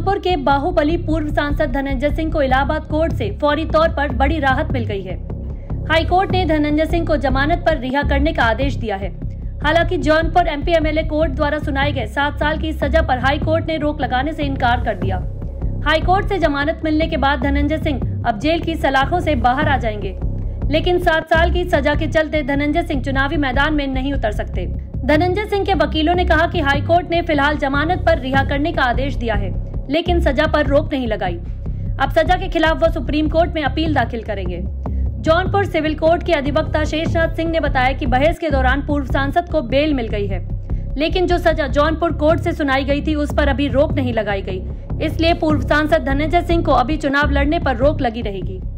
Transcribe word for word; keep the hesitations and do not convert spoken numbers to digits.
जौनपुर के बाहुबली पूर्व सांसद धनंजय सिंह को इलाहाबाद कोर्ट से फौरी तौर पर बड़ी राहत मिल गई है। हाई कोर्ट ने धनंजय सिंह को जमानत पर रिहा करने का आदेश दिया है। हालांकि जौनपुर एमपी एमएलए कोर्ट द्वारा सुनाए गए सात साल की सजा पर हाई कोर्ट ने रोक लगाने से इनकार कर दिया। हाई कोर्ट से जमानत मिलने के बाद धनंजय सिंह अब जेल की सलाखों से बाहर आ जाएंगे, लेकिन सात साल की सजा के चलते धनंजय सिंह चुनावी मैदान में नहीं उतर सकते। धनंजय सिंह के वकीलों ने कहा कि हाई कोर्ट ने फिलहाल जमानत पर रिहा करने का आदेश दिया है, लेकिन सजा पर रोक नहीं लगाई। अब सजा के खिलाफ वो सुप्रीम कोर्ट में अपील दाखिल करेंगे। जौनपुर सिविल कोर्ट के अधिवक्ता शेषराज सिंह ने बताया कि बहस के दौरान पूर्व सांसद को बेल मिल गई है, लेकिन जो सजा जौनपुर कोर्ट से सुनाई गई थी उस पर अभी रोक नहीं लगाई गई, इसलिए पूर्व सांसद धनंजय सिंह को अभी चुनाव लड़ने पर रोक लगी रहेगी।